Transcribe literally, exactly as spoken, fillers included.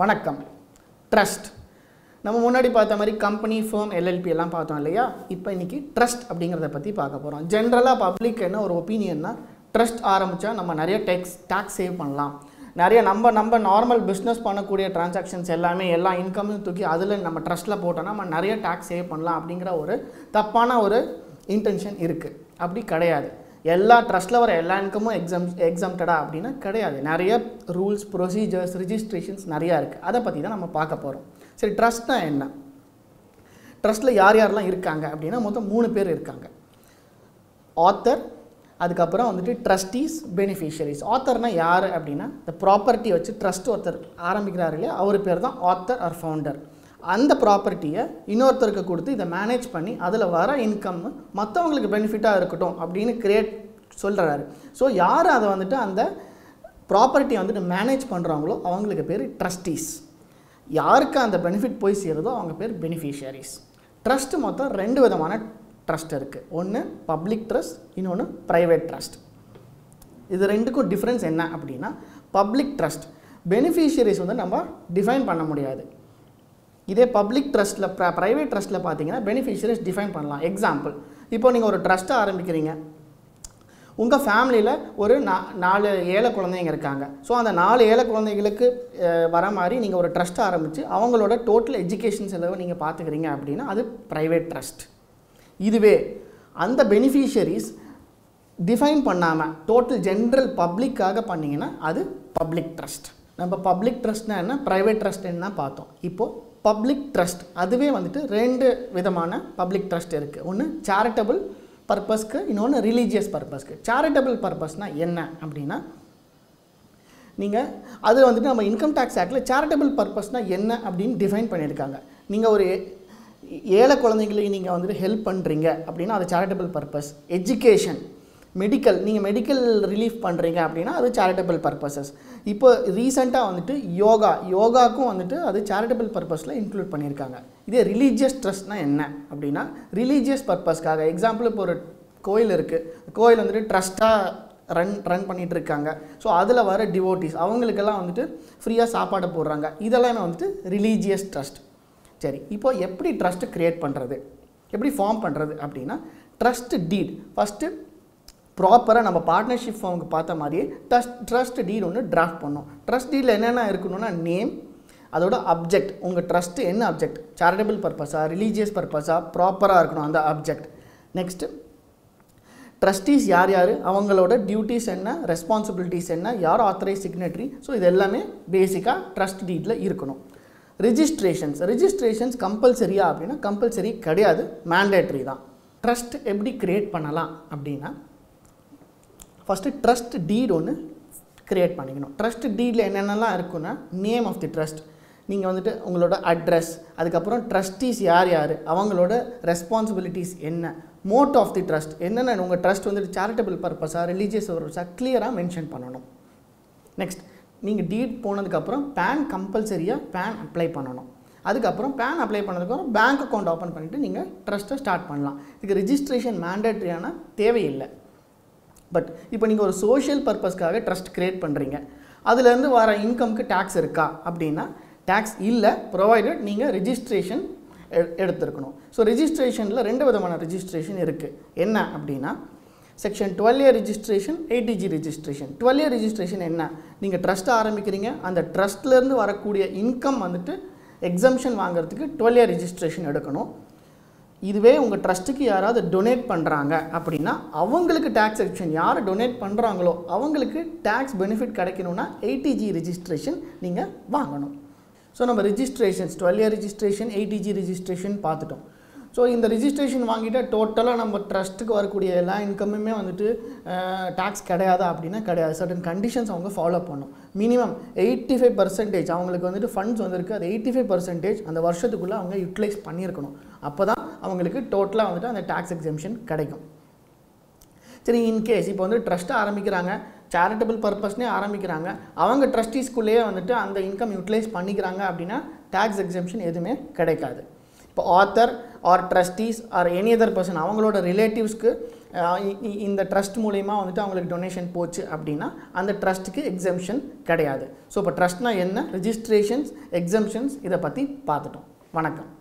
வணக்கம் ட்ரஸ்ட் நம்ம முன்னாடி பார்த்த மாதிரி கம்பெனி ஃபர்ம் எல்எல்பி எல்லாம் பார்த்தோம் இல்லையா இப்போ இன்னைக்கு ட்ரஸ்ட் அப்படிங்கறத பத்தி பார்க்க போறோம் ஜெனரலா பப்ளிக் என்ன ஒரு ஒபினியன்னா ட்ரஸ்ட் ஆரம்பிச்சா நம்ம நிறைய டாக்ஸ் டாக்ஸ் சேவ் பண்ணலாம் நிறைய நம்ம நம்ம நார்மல் பிசினஸ் பண்ணக்கூடிய ட்ரான்சாக்ஷன்ஸ் எல்லாமே எல்லா இன்கமும் தூக்கி அதுல நம்ம ட்ரஸ்ட்ல போட்டோம்னா நம்ம நிறைய டாக்ஸ் சேவ் பண்ணலாம் அப்படிங்கற ஒரு தப்பான ஒரு இன்டென்ஷன் இருக்கு அப்படி கிடையாது எல்லா ட்ரஸ்ட்ல வர எல்லா இன்கமும் எக்ஸம்ப்டடா அப்படினா கிடையாது நிறைய ரூல்ஸ் ப்ரொசீஜர்ஸ் ரெஜிஸ்ட்ரேஷன்ஸ் நிறைய இருக்கு அத பத்தி தான் நம்ம பார்க்க போறோம் சரி ட்ரஸ்ட்னா என்ன ட்ரஸ்ட்ல யார் யாரெல்லாம் இருக்காங்க அப்படினா மொத்தம் மூணு பேர் இருக்காங்க ஆத்தர் அதுக்கு அப்புறம் வந்துட்டு ட்ரஸ்டீஸ் பெனிஃபிஷியரிஸ் ஆத்தர்னா யார் அப்படினா the property வச்சு ட்ரஸ்ட் ஆத்தர் ஆரம்பிக்கிறார் இல்ல அவர் பேர் தான் ஆத்தர் ஆர் ஃபவுண்டர் அந்த ப்ராப்பர்ட்டியை இன்னொருத்தருக்கு கொடுத்து இத மேனேஜ் பண்ணி அதுல வர இன்கம் மத்தவங்களுக்கு பெனிஃபிட்டா இருக்கட்டும் அப்படினு கிரியேட் சொல்றாரு சோ யார் அத வந்துட்டு அந்த ப்ராப்பர்ட்டியை வந்துட்டு மேனேஜ் பண்றாங்களோ அவங்களுக்கு பேர் ட்ரஸ்டீஸ் யாருக்கு அந்த பெனிஃபிட் போய் சேருதோ அவங்க பேர் பெனிஃபிஷியரிஸ் ட்ரஸ்ட் மொத்தம் ரெண்டு விதமான ட்ரஸ்ட் இருக்கு ஒன்னு பப்ளிக் ட்ரஸ்ட் இன்னொன்னு பிரைவேட் ட்ரஸ்ட் இது ரெண்டுக்கும் டிஃபரன்ஸ் என்ன அப்படினா பப்ளிக் ட்ரஸ்ட் பெனிஃபிஷியரிஸ் வந்து நம்ம டிஃபைன் பண்ண முடியாது இதே பப்ளிக் ட்ரஸ்ட்ல பிரைவேட் ட்ரஸ்ட்ல பாத்தீங்கன்னா பெனிஃபிஷியரிஸ் டிஃபைன் பண்ணலாம் எக்ஸாம்பிள் இப்போ நீங்க ஒரு ட்ரஸ்ட் ஆரம்பிக்கிறீங்க உங்க ஃபேமிலில ஒரு நாலு ஏழை குழந்தைங்க இருக்காங்க சோ அந்த நாலு ஏழை குழந்தைகளுக்கு வர மாதிரி நீங்க ஒரு ட்ரஸ்ட் ஆரம்பிச்சு அவங்களோட டோட்டல் எஜுகேஷன் செலவை நீங்க பாத்துக்கிறீங்க அப்படினா அது பிரைவேட் ட்ரஸ்ட் இதுவே அந்த பெனிஃபிஷியரிஸ் டிஃபைன் பண்ணாம டோட்டல் ஜெனரல் பப்ளிக்காக பண்ணீங்கனா அது பப்ளிக் ட்ரஸ்ட் நம்ம பப்ளிக் ட்ரஸ்ட்னா என்ன பிரைவேட் ட்ரஸ்ட் என்ன பார்த்தோம் இப்போ Public trust அதுவே வந்துட்டு ரெண்டு விதமான public trust இருக்கு ஒன்னு charitable purpose க்கு இன்னொன்னு religious purpose க்கு charitable purpose னா என்ன அப்படினா நீங்க அது வந்துட்டு நம்ம income tax actல charitable purpose னா என்ன அப்படினு டிஃபைன் பண்ணிருக்காங்க நீங்க ஒரு ஏழை குழந்தைகளுக்கு நீங்க வந்துட்டு ஹெல்ப் பண்றீங்க அப்படினா அது charitable purpose education medical நீங்க medical relief பண்றீங்க அப்படினா அது charitable purposes இப்போ ரீசன்ட்டா வந்துட்டு யோகா யோகாக்கும் வந்துட்டு அது charitable purposeல இன்க்ளூட் பண்ணிருக்காங்க இதே religious trustனா என்ன அப்படினா religious purposeக்காக எக்ஸாம்பிள் இப்போ ஒரு கோயில் இருக்கு கோயில் வந்துட்டு ட்ரஸ்டா ரன் ரன் பண்ணிட்டு இருக்காங்க சோ அதுல வர டிவோட்டீஸ் அவங்களுக்கு எல்லாம் வந்துட்டு ஃப்ரீயா சாப்பாடு போடுறாங்க இதெல்லாம் வந்துட்டு religious trust சரி இப்போ எப்படி ட்ரஸ்ட் கிரியேட் பண்றது எப்படி ஃபார்ம் பண்றது அப்படினா ட்ரஸ்ட் டீட் ஃபர்ஸ்ட் ப்ராப்பரா நம்ம பார்ட்னர்ஷிப் ஃபார்முக்கு பார்த்த மாதிரி ட்ரஸ்ட் டீட் ஒன்னு டிராஃப்ட் பண்ணோம் ட்ரஸ்ட் டீட்ல என்னென்ன இருக்குணும்னா நேம் அதோட ஆப்ஜெக்ட் உங்க ட்ரஸ்ட் என்ன ஆப்ஜெக்ட் charitable purpose-ஆ religious purpose-ஆ ப்ராப்பரா இருக்கணும் அந்த ஆப்ஜெக்ட் நெக்ஸ்ட் ட்ரஸ்டீஸ் யார் யார் அவங்களோட டியூட்டிஸ் என்ன ரெஸ்பான்சிபிலிட்டிஸ் என்ன யார் ஆத்தரைஸ் சிக்னட்டரி சோ இது எல்லாமே பேசிக்கா ட்ரஸ்ட் டீட்ல இருக்கணும் ரெஜிஸ்ட்ரேஷன்ஸ் ரெஜிஸ்ட்ரேஷன்ஸ் கம்பல்சரியா அப்படினா கம்பல்சரி கிடையாது மேண்டேட்டரி தான் ட்ரஸ்ட் எப்படி கிரியேட் பண்ணலாம் அப்படினா First, trust deed ஒன்னு create பண்ணிக்கணும் trust deedல என்னென்னலாம் இருக்குனா name of the trust நீங்க வந்துட்டு உங்களோட address அதுக்கு அப்புறம் trustees யார் யார் அவங்களோட responsibilities என்ன motto of the trust என்னன்னா உங்க trust வந்து charitable purpose ஆ religious purpose ஆ clear-ஆ மென்ஷன் பண்ணனும் next நீங்க deed போனதுக்கு அப்புறம் pan compulsory-ஆ pan apply பண்ணனும் அதுக்கு அப்புறம் pan apply பண்ணதுக்கு அப்புறம் bank account open பண்ணிட்டு நீங்க trust-அ start பண்ணலாம் இதுக்கு registration mandatory-ஆன தேவை இல்லை பட் இப்போ நீங்க ஒரு social purpose-காக trust create பண்றீங்க அதுல இருந்து வர income-க்கு tax இருக்கா அப்படினா tax இல்ல provided நீங்க registration எடுத்துக்கணும் சோ registrationல ரெண்டு விதமான registration இருக்கு என்ன அப்படினா section twelve A registration eight G registration twelve A registration என்ன நீங்க trust ஆரம்பிக்கிறீங்க அந்த trustல இருந்து வரக்கூடிய income வந்துட்டு exemption வாங்குறதுக்கு twelve A registration எடுக்கணும் இதுவே உங்க ட்ரஸ்ட்க்கு யாராவது டொனேட் பண்றாங்க அப்படினா அவங்களுக்கு டாக்ஸ் எக்செப்ஷன் யார டொனேட் பண்றாங்களோ அவங்களுக்கு டாக்ஸ் பெனிஃபிட் கிடைக்கணும்னா eight G ரெஜிஸ்ட்ரேஷன் நீங்க வாங்கணும் சோ நம்ம registrations twelve A registration eight G registration பார்த்துட்டோம் சோ இந்த ரெஜிஸ்ட்ரேஷன் வாங்கிட்டா டோட்டலா நம்ம ட்ரஸ்ட்க்கு வரக்கூடிய எல்லா இன்கமுமே வந்துட்டு டாக்ஸ் கிடையாது அப்படினா கிடையாது certain conditions அவங்க ஃபாலோ பண்ணனும் minimum eighty-five percent அவங்களுக்கு வந்துட்டு ஃபண்ட்ஸ் வந்திருக்கு அது eighty-five percent அந்த வருஷத்துக்குள்ள அவங்க யூட்டிலைஸ் பண்ணியிருக்கணும் அப்பதான் அவங்களுக்கு டோட்டலா வந்துட்டு அந்த டாக்ஸ் எக்ஸம்ஷன் கிடைக்கும் சரி இன் கேஸ் இப்போ வந்து ட்ரஸ்ட் ஆரம்பிக்கறாங்க charitable purpose-னே ஆரம்பிக்கறாங்க அவங்க ட்ரஸ்டீஸ்க்குள்ளே வந்துட்டு அந்த இன்கம் யூட்டிலைஸ் பண்ணிக்கறாங்க அப்படினா டாக்ஸ் எக்ஸம்ஷன் எதுமே கிடைக்காது இப்போ author or trustees or any other person, avangaloda relatives ku in the trust மூலமா வந்துட்டு அவங்களுக்கு டொனேஷன் போச்சு அப்படினா அந்த ட்ரஸ்ட்க்கு எக்ஸம்ஷன் கிடையாது. சோ இப்ப ட்ரஸ்ட்னா என்ன, ரெஜிஸ்ட்ரேஷன்ஸ், எக்ஸம்ஷன்ஸ் இத பத்தி பார்த்துட்டோம். வணக்கம்.